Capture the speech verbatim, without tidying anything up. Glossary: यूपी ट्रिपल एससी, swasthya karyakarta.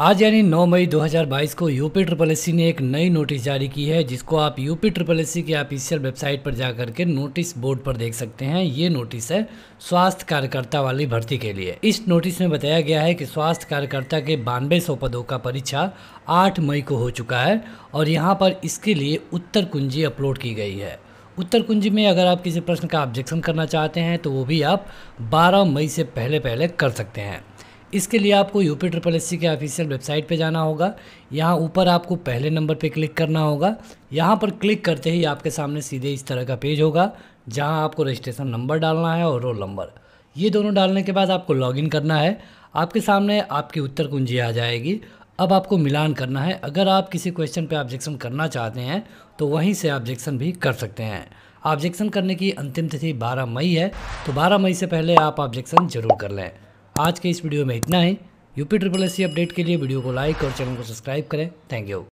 आज यानी नौ मई दो हज़ार बाईस को यूपी ट्रिपल एससी ने एक नई नोटिस जारी की है, जिसको आप यूपी ट्रिपल एससी की ऑफिशियल वेबसाइट पर जाकर के नोटिस बोर्ड पर देख सकते हैं। ये नोटिस है स्वास्थ्य कार्यकर्ता वाली भर्ती के लिए। इस नोटिस में बताया गया है कि स्वास्थ्य कार्यकर्ता के बानवे सौ पदों का परीक्षा आठ मई को हो चुका है और यहाँ पर इसके लिए उत्तर कुंजी अपलोड की गई है। उत्तर कुंजी में अगर आप किसी प्रश्न का ऑब्जेक्शन करना चाहते हैं तो वो भी आप बारह मई से पहले पहले कर सकते हैं। इसके लिए आपको यूपी ट्रिपल एससी के ऑफिशियल वेबसाइट पे जाना होगा। यहाँ ऊपर आपको पहले नंबर पे क्लिक करना होगा। यहाँ पर क्लिक करते ही आपके सामने सीधे इस तरह का पेज होगा, जहाँ आपको रजिस्ट्रेशन नंबर डालना है और रोल नंबर। ये दोनों डालने के बाद आपको लॉगिन करना है। आपके सामने आपकी उत्तर कुंजी आ जाएगी। अब आपको मिलान करना है। अगर आप किसी क्वेश्चन पे ऑब्जेक्शन करना चाहते हैं तो वहीं से ऑब्जेक्शन भी कर सकते हैं। ऑब्जेक्शन करने की अंतिम तिथि बारह मई है, तो बारह मई से पहले आप ऑब्जेक्शन जरूर कर लें। आज के इस वीडियो में इतना ही। यूपी ट्रिपल एससी अपडेट के लिए वीडियो को लाइक और चैनल को सब्सक्राइब करें। Thank you.